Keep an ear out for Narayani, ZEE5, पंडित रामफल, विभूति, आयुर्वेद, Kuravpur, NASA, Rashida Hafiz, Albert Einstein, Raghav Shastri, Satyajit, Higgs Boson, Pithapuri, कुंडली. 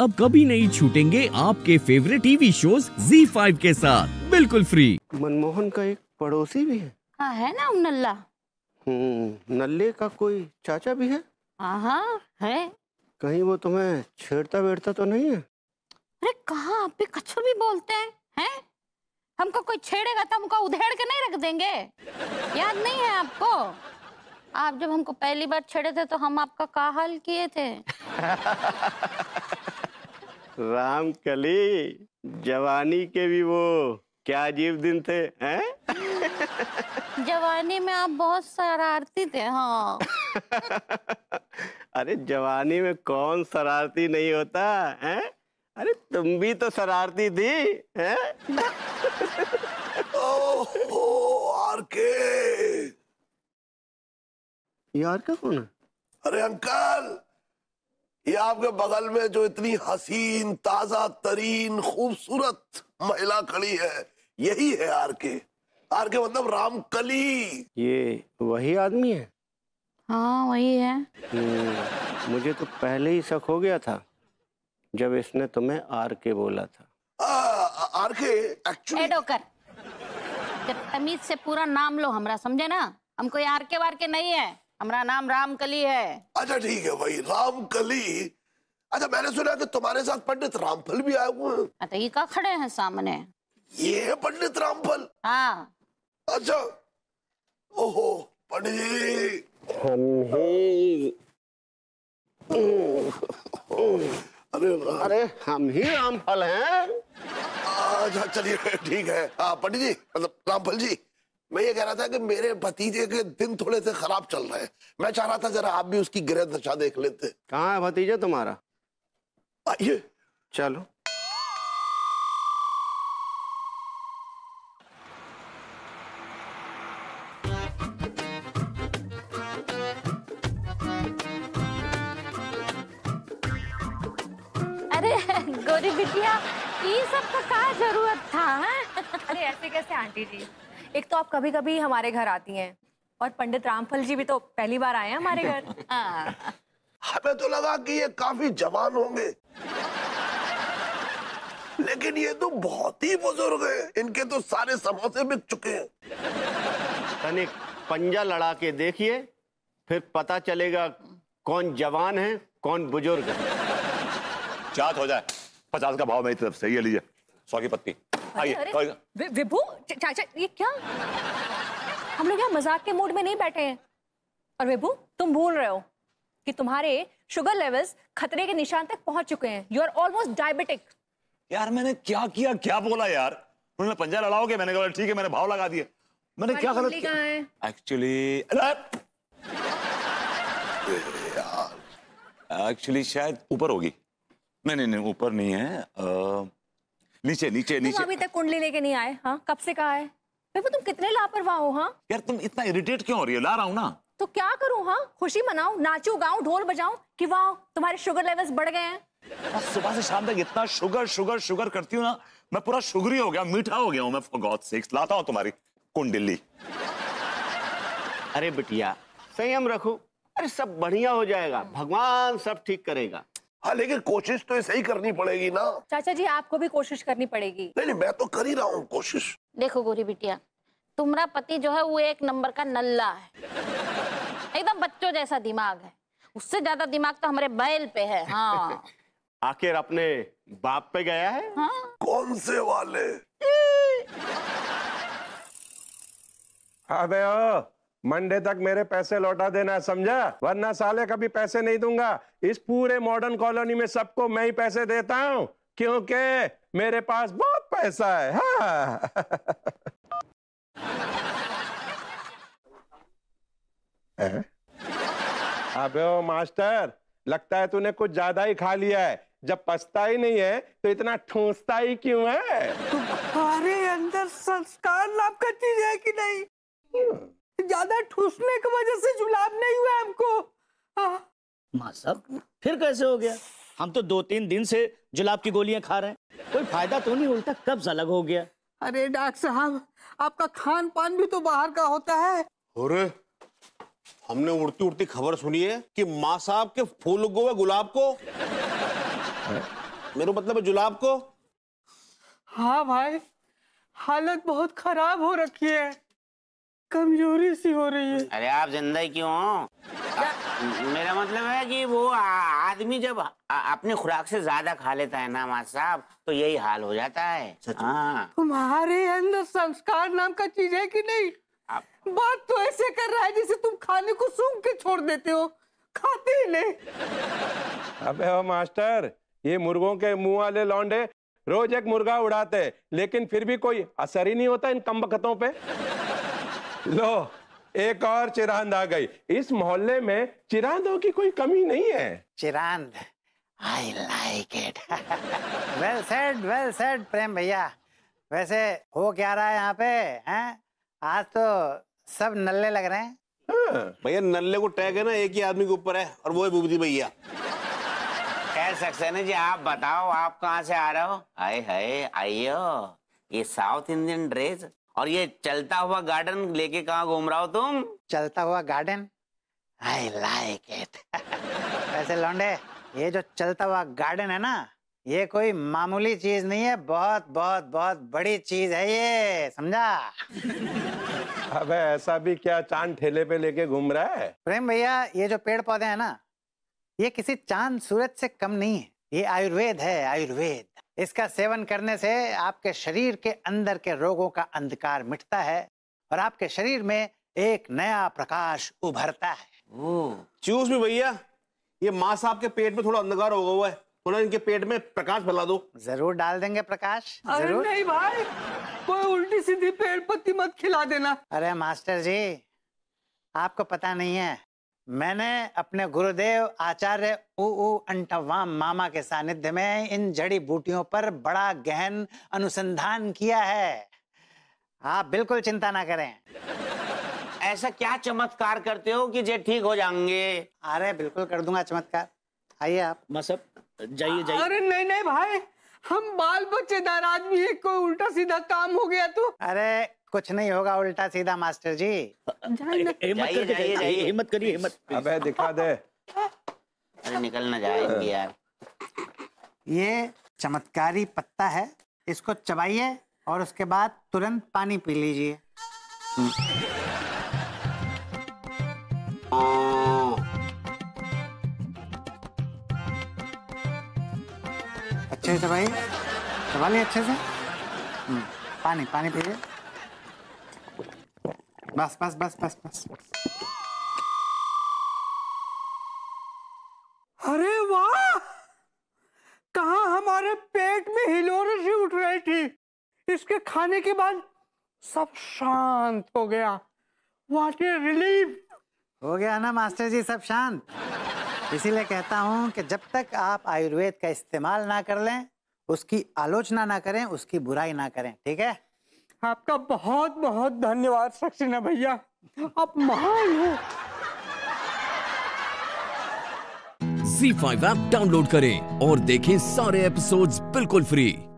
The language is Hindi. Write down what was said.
अब कभी नहीं छूटेंगे आपके फेवरेट टीवी शोज ZEE5 के साथ बिल्कुल फ्री। मनमोहन का एक पड़ोसी भी है। हाँ है ना नल्ला। नल्ले का कोई चाचा भी है? हाँ है। कहीं वो तुम्हें छेड़ता बेड़ता तो नहीं है? अरे कहाँ, आप भी कछु भी बोलते हैं, हैं? हमको कोई छेड़ेगा तो हमको उधेड़ के नहीं रख देंगे। याद नहीं है आपको, आप जब हमको पहली बार छेड़े थे तो हम आपका का हाल किए थे। रामकली, जवानी के भी वो क्या अजीब दिन थे, हैं? जवानी में आप बहुत शरारती थे। हाँ। अरे जवानी में कौन शरारती नहीं होता, हैं? अरे तुम भी तो शरारती थी, हैं? यार का कौन है? अरे अंकल, ये आपके बगल में जो इतनी हसीन, ताजा तरीन, खूबसूरत महिला खड़ी है, यही है आरके। आरके मतलब रामकली। ये वही आदमी है? हाँ वही है। मुझे तो पहले ही शक हो गया था जब इसने तुम्हें आरके बोला था। आरके एक्चुअली डॉक्टर, जब तमीज से पूरा नाम लो हमरा, समझे ना? हमको आरके वारके नहीं है, हमारा नाम रामकली है। अच्छा ठीक है, वही रामकली। अच्छा मैंने सुना कि तुम्हारे साथ पंडित रामफल भी आए हुए हैं। अच्छा ये का खड़े हैं सामने? ये है पंडित रामफल? हाँ। अच्छा ओहो पंडित जी। अरे हम ही रामफल हैं। अच्छा चलिए ठीक है। पंडित जी मतलब रामफल जी, मैं ये कह रहा था कि मेरे भतीजे के दिन थोड़े से खराब चल रहे हैं। मैं चाह रहा था जरा आप भी उसकी गृह दशा देख लेते। कहाँ है भतीजा तुम्हारा? आइए चलो। गोरी बिटिया, ये सब का क्या जरूरत था? अरे ऐसे कैसे आंटी जी, एक तो आप कभी कभी हमारे घर आती हैं और पंडित रामफल जी भी तो पहली बार आए हैं हमारे घर। हमें तो लगा कि ये काफी जवान होंगे, लेकिन ये तो बहुत ही बुजुर्ग हैं। इनके तो सारे समोसे बिक चुके हैं। तनिक पंजा लड़ा के देखिए, फिर पता चलेगा कौन जवान है कौन बुजुर्ग है। चाट हो जाए, 50 का भाव मेरी तरफ से, ये लीजिए 100 की पत्ती। आइए विभू। चाचा ये क्या, हम लोग यहाँ मजाक के मूड में नहीं बैठे हैं। और विभू तुम भूल रहे हो कि तुम्हारे शुगर लेवल्स खतरे के निशान तक पहुंच चुके हैं। You are almost diabetic. यार मैंने क्या किया, क्या बोला यार? उन्होंने पंजा लड़ाओगे, मैंने कहा ठीक है, मैंने भाव लगा दिए। मैंने क्या गलत किया एक्चुअली? शायद ऊपर होगी। नहीं नहीं ऊपर नहीं है, नीचे नीचे नीचे। अभी तक कुंडली लेके नहीं आए? हाँ कब से कहा है? देखो तुम कितने लापरवाह हो। हाँ यार तुम इतना इरिटेट क्यों हो रही हो? ला रहा हूँ ना, तो क्या करूँ? हाँ खुशी मनाऊं, नाचूं, गाऊं, ढोल बजाऊं कि वाह तुम्हारे शुगर लेवल्स बढ़ गए हैं? सुबह से शाम तक इतना शुगर शुगर शुगर करती हूँ ना, मैं पूरा शुगरी हो गया, मीठा हो गया हूँ मैं। फॉर गॉड सेक्स लाता हूँ तुम्हारी कुंडली। अरे बिटिया संयम रखो, अरे सब बढ़िया हो जाएगा, भगवान सब ठीक करेगा। हाँ लेकिन कोशिश तो ऐसे ही करनी पड़ेगी ना। चाचा जी आपको भी कोशिश करनी पड़ेगी। नहीं नहीं मैं तो कर ही रहा हूँ कोशिश। देखो गोरी बिटिया, तुम्हारा पति जो है वो एक नंबर का नल्ला है, एकदम बच्चों जैसा दिमाग है। उससे ज्यादा दिमाग तो हमारे बैल पे है। हाँ। आखिर अपने बाप पे गया है। हाँ? कौन से वाले? अबे ओ, मंडे तक मेरे पैसे लौटा देना समझा, वरना साले कभी पैसे नहीं दूंगा। इस पूरे मॉडर्न कॉलोनी में सबको मैं ही पैसे देता हूँ क्योंकि मेरे पास बहुत पैसा है। हाँ। अबे ओ मास्टर, लगता है तूने कुछ ज्यादा ही खा लिया है। जब पछता ही नहीं है तो इतना ठूंसता ही क्यों है? तुम्हारे अंदर संस्कार नाम का चीज है कि नहीं? ज्यादा ठूसने की वजह से जुलाब नहीं हुआ हमको। माँ साहब फिर कैसे हो गया? हम तो 2-3 दिन से जुलाब की गोलियां खा रहे हैं, कोई फायदा तो नहीं, उल्टा कब्ज अलग हो गया। अरे डॉक्टर साहब आपका खान पान भी तो बाहर का होता है। अरे हमने उड़ती उड़ती खबर सुनी है कि माँ साहब के फूल गोवा गुलाब को मेरा मतलब है जुलाब को। हाँ भाई, हालत बहुत खराब हो रखी है, कमजोरी सी हो रही है। अरे आप जिंदा क्यों हो? मेरा मतलब है कि वो आदमी जब अपनी खुराक से ज्यादा खा लेता है ना मास्टर साहब, तो यही हाल हो जाता है। हाँ। तुम्हारे अंदर संस्कार नाम का चीज है कि नहीं? बात तो ऐसे कर रहा है जैसे तुम खाने को सूंघ के छोड़ देते हो, खाते ही नहीं। अबे ओ मास्टर, ये मुर्गों के मुंह वाले लौंडे रोज एक मुर्गा उड़ाते हैं, लेकिन फिर भी कोई असर ही नहीं होता इन कमबख्तों पे। लो, एक और चिरांद आ गई। इस मोहल्ले में चिरांदों की कोई कमी नहीं है। Chirand, I like it. Well said Prem भैया। वैसे हो क्या रहा है यहाँ पे हैं? आज तो सब नल्ले लग रहे हैं। हाँ। भैया नल्ले को टैग है ना एक ही आदमी के ऊपर है, और वो है विभूति भैया। खैर सक्सेना जी, आप बताओ आप कहाँ से आ रहे हो? आए हाय, आइयो ये साउथ इंडियन ड्रेस और ये चलता हुआ गार्डन लेके कहाँ घूम रहा हो तुम? चलता हुआ गार्डन, आई लाइक इट। वैसे लौंडे, ये जो चलता हुआ गार्डन है ना, ये कोई मामूली चीज नहीं है, बहुत बहुत बहुत बड़ी चीज है ये, समझा? अबे ऐसा भी क्या चांद ठेले पे लेके घूम रहा है? प्रेम भैया, ये जो पेड़ पौधे हैं ना, ये किसी चांद सूरज से कम नहीं है। ये आयुर्वेद है, आयुर्वेद। इसका सेवन करने से आपके शरीर के अंदर के रोगों का अंधकार मिटता है और आपके शरीर में एक नया प्रकाश उभरता है। चूस भी भैया, ये माँ साहब के पेट में थोड़ा अंधकार होगा हुआ है, थोड़ा इनके पेट में प्रकाश भला दो। जरूर डाल देंगे प्रकाश। अरे नहीं भाई, कोई उल्टी सीधी पेड़ पत्ती मत खिला देना। अरे मास्टर जी, आपको पता नहीं है, मैंने अपने गुरुदेव आचार्य अंटवाम मामा के सानिध्य में इन जड़ी बूटियों पर बड़ा गहन अनुसंधान किया है। आप बिल्कुल चिंता ना करें। ऐसा क्या चमत्कार करते हो कि जे ठीक हो जाएंगे? अरे बिल्कुल कर दूंगा चमत्कार, आइए आप। मसब जाइए जाइए। अरे नहीं नहीं भाई, हम बाल बच्चेदार आदमी है, कोई उल्टा सीधा काम हो गया तो? अरे कुछ नहीं होगा उल्टा सीधा मास्टर जी, हिम्मत करिए, हिम्मत। अबे दिखा दे। अरे निकल ना जाएगी यार। ये चमत्कारी पत्ता है, इसको चबाइए और उसके बाद तुरंत पानी पी लीजिए। दवाई दबा लिया अच्छे से, पानी पानी पीजिए। बस बस बस बस बस। अरे वाह, कहाँ हमारे पेट में हिलोरें से उठ रही थी, इसके खाने के बाद सब शांत हो गया। What a relief. हो गया ना मास्टर जी सब शांत? इसीलिए कहता हूँ कि जब तक आप आयुर्वेद का इस्तेमाल ना कर लें, उसकी आलोचना ना करें, उसकी बुराई ना करें, ठीक है? आपका बहुत बहुत धन्यवाद सक्सेना भैया, आप महान हो। ZEE5 ऐप डाउनलोड करें और देखें सारे एपिसोड्स बिल्कुल फ्री।